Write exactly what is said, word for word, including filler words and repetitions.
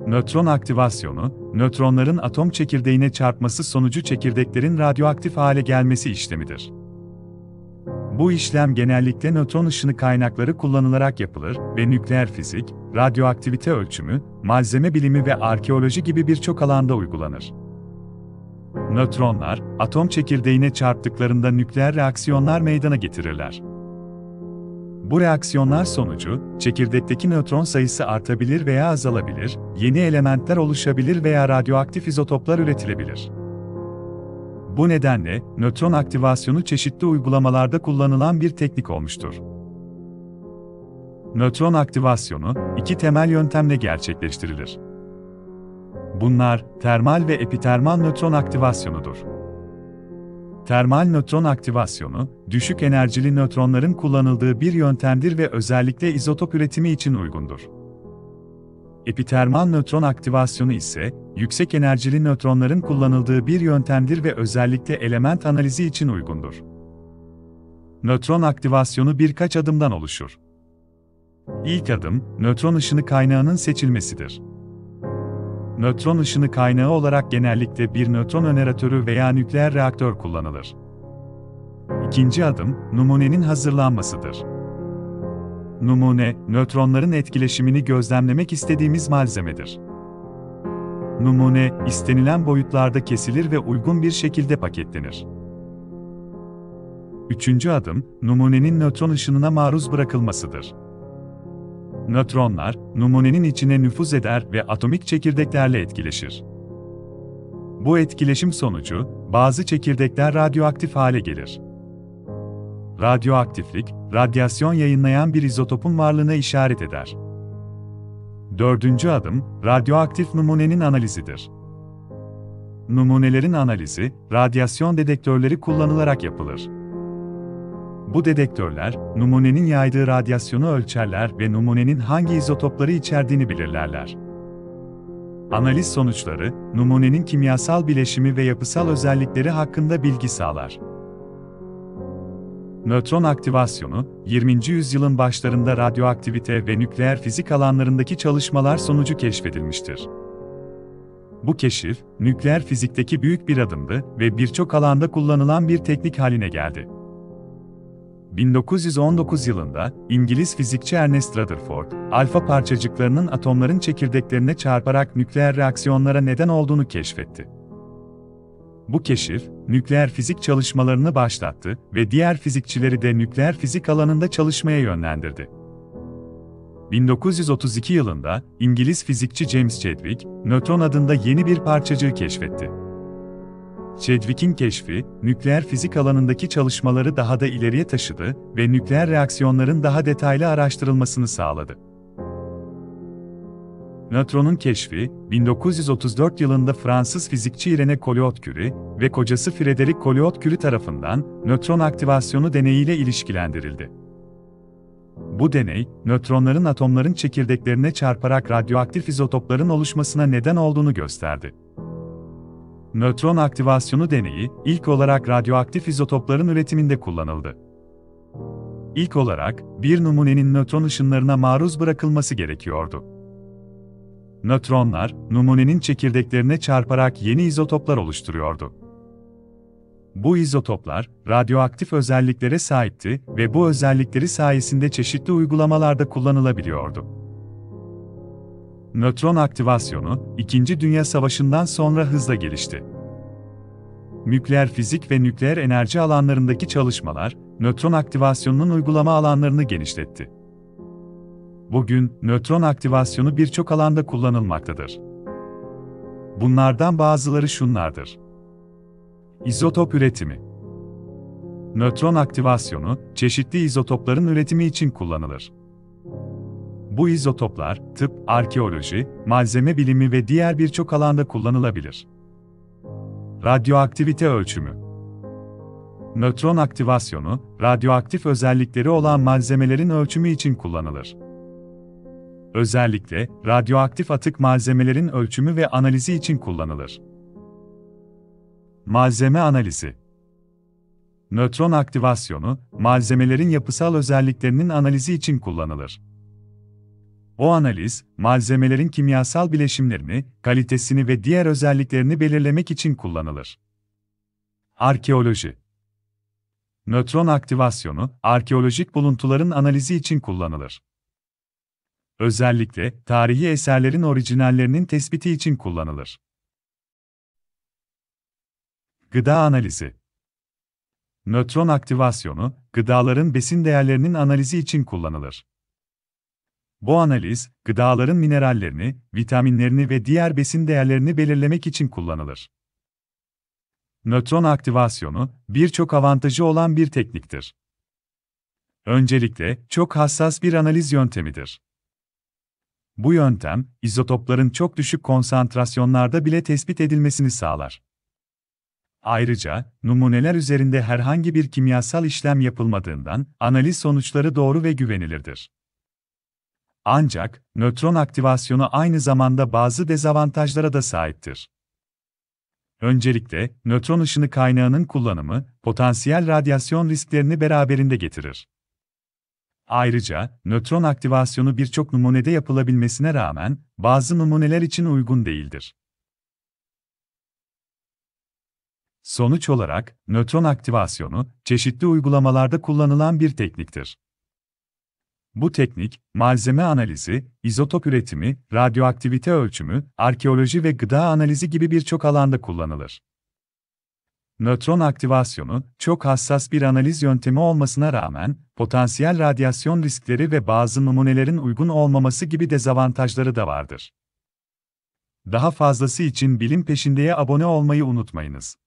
Nötron aktivasyonu, nötronların atom çekirdeğine çarpması sonucu çekirdeklerin radyoaktif hale gelmesi işlemidir. Bu işlem genellikle nötron ışını kaynakları kullanılarak yapılır ve nükleer fizik, radyoaktivite ölçümü, malzeme bilimi ve arkeoloji gibi birçok alanda uygulanır. Nötronlar, atom çekirdeğine çarptıklarında nükleer reaksiyonlar meydana getirirler. Bu reaksiyonlar sonucu, çekirdekteki nötron sayısı artabilir veya azalabilir, yeni elementler oluşabilir veya radyoaktif izotoplar üretilebilir. Bu nedenle, nötron aktivasyonu çeşitli uygulamalarda kullanılan bir teknik olmuştur. Nötron aktivasyonu, iki temel yöntemle gerçekleştirilir. Bunlar, termal ve epitermal nötron aktivasyonudur. Termal nötron aktivasyonu, düşük enerjili nötronların kullanıldığı bir yöntemdir ve özellikle izotop üretimi için uygundur. Epitermal nötron aktivasyonu ise, yüksek enerjili nötronların kullanıldığı bir yöntemdir ve özellikle element analizi için uygundur. Nötron aktivasyonu birkaç adımdan oluşur. İlk adım, nötron ışını kaynağının seçilmesidir. Nötron ışını kaynağı olarak genellikle bir nötron öneratörü veya nükleer reaktör kullanılır. İkinci adım, numunenin hazırlanmasıdır. Numune, nötronların etkileşimini gözlemlemek istediğimiz malzemedir. Numune, istenilen boyutlarda kesilir ve uygun bir şekilde paketlenir. Üçüncü adım, numunenin nötron ışınına maruz bırakılmasıdır. Nötronlar, numunenin içine nüfuz eder ve atomik çekirdeklerle etkileşir. Bu etkileşim sonucu, bazı çekirdekler radyoaktif hale gelir. Radyoaktiflik, radyasyon yayınlayan bir izotopun varlığına işaret eder. Dördüncü adım, radyoaktif numunenin analizidir. Numunelerin analizi, radyasyon dedektörleri kullanılarak yapılır. Bu dedektörler, numunenin yaydığı radyasyonu ölçerler ve numunenin hangi izotopları içerdiğini belirlerler. Analiz sonuçları, numunenin kimyasal bileşimi ve yapısal özellikleri hakkında bilgi sağlar. Nötron aktivasyonu, yirminci yüzyılın başlarında radyoaktivite ve nükleer fizik alanlarındaki çalışmalar sonucu keşfedilmiştir. Bu keşif, nükleer fizikteki büyük bir adımdı ve birçok alanda kullanılan bir teknik haline geldi. bin dokuz yüz on dokuz yılında, İngiliz fizikçi Ernest Rutherford, alfa parçacıklarının atomların çekirdeklerine çarparak nükleer reaksiyonlara neden olduğunu keşfetti. Bu keşif, nükleer fizik çalışmalarını başlattı ve diğer fizikçileri de nükleer fizik alanında çalışmaya yönlendirdi. bin dokuz yüz otuz iki yılında, İngiliz fizikçi James Chadwick, nötron adında yeni bir parçacığı keşfetti. Chadwick'in keşfi, nükleer fizik alanındaki çalışmaları daha da ileriye taşıdı ve nükleer reaksiyonların daha detaylı araştırılmasını sağladı. Nötronun keşfi, bin dokuz yüz otuz dört yılında Fransız fizikçi Irène Joliot-Curie ve kocası Frédéric Joliot-Curie tarafından nötron aktivasyonu deneyiyle ilişkilendirildi. Bu deney, nötronların atomların çekirdeklerine çarparak radyoaktif izotopların oluşmasına neden olduğunu gösterdi. Nötron aktivasyonu deneyi, ilk olarak radyoaktif izotopların üretiminde kullanıldı. İlk olarak, bir numunenin nötron ışınlarına maruz bırakılması gerekiyordu. Nötronlar, numunenin çekirdeklerine çarparak yeni izotoplar oluşturuyordu. Bu izotoplar, radyoaktif özelliklere sahipti ve bu özellikleri sayesinde çeşitli uygulamalarda kullanılabiliyordu. Nötron aktivasyonu, İkinci Dünya Savaşı'ndan sonra hızla gelişti. Nükleer fizik ve nükleer enerji alanlarındaki çalışmalar, nötron aktivasyonunun uygulama alanlarını genişletti. Bugün, nötron aktivasyonu birçok alanda kullanılmaktadır. Bunlardan bazıları şunlardır. İzotop üretimi. Nötron aktivasyonu, çeşitli izotopların üretimi için kullanılır. Bu izotoplar, tıp, arkeoloji, malzeme bilimi ve diğer birçok alanda kullanılabilir. Radyoaktivite ölçümü. Nötron aktivasyonu, radyoaktif özellikleri olan malzemelerin ölçümü için kullanılır. Özellikle, radyoaktif atık malzemelerin ölçümü ve analizi için kullanılır. Malzeme analizi. Nötron aktivasyonu, malzemelerin yapısal özelliklerinin analizi için kullanılır. O analiz, malzemelerin kimyasal bileşimlerini, kalitesini ve diğer özelliklerini belirlemek için kullanılır. Arkeoloji. Nötron aktivasyonu, arkeolojik buluntuların analizi için kullanılır. Özellikle, tarihi eserlerin orijinallerinin tespiti için kullanılır. Gıda analizi. Nötron aktivasyonu, gıdaların besin değerlerinin analizi için kullanılır. Bu analiz, gıdaların minerallerini, vitaminlerini ve diğer besin değerlerini belirlemek için kullanılır. Nötron aktivasyonu, birçok avantajı olan bir tekniktir. Öncelikle, çok hassas bir analiz yöntemidir. Bu yöntem, izotopların çok düşük konsantrasyonlarda bile tespit edilmesini sağlar. Ayrıca, numuneler üzerinde herhangi bir kimyasal işlem yapılmadığından, analiz sonuçları doğru ve güvenilirdir. Ancak, nötron aktivasyonu aynı zamanda bazı dezavantajlara da sahiptir. Öncelikle, nötron ışını kaynağının kullanımı, potansiyel radyasyon risklerini beraberinde getirir. Ayrıca, nötron aktivasyonu birçok numunede yapılabilmesine rağmen, bazı numuneler için uygun değildir. Sonuç olarak, nötron aktivasyonu, çeşitli uygulamalarda kullanılan bir tekniktir. Bu teknik, malzeme analizi, izotop üretimi, radyoaktivite ölçümü, arkeoloji ve gıda analizi gibi birçok alanda kullanılır. Nötron aktivasyonu, çok hassas bir analiz yöntemi olmasına rağmen, potansiyel radyasyon riskleri ve bazı numunelerin uygun olmaması gibi dezavantajları da vardır. Daha fazlası için bilim peşindeye abone olmayı unutmayınız.